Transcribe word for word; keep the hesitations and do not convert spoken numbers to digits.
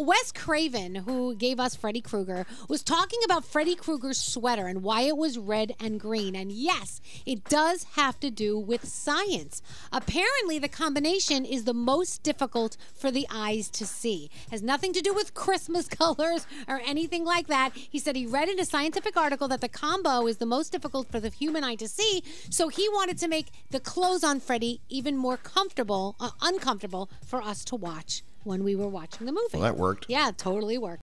Wes Craven, who gave us Freddy Krueger, was talking about Freddy Krueger's sweater and why it was red and green. And yes, it does have to do with science. Apparently, the combination is the most difficult for the eyes to see. It has nothing to do with Christmas colors or anything like that. He said he read in a scientific article that the combo is the most difficult for the human eye to see, so he wanted to make the clothes on Freddy even more comfortable, uh, uncomfortable for us to watch when we were watching the movie. Well, that worked. Yeah, totally worked.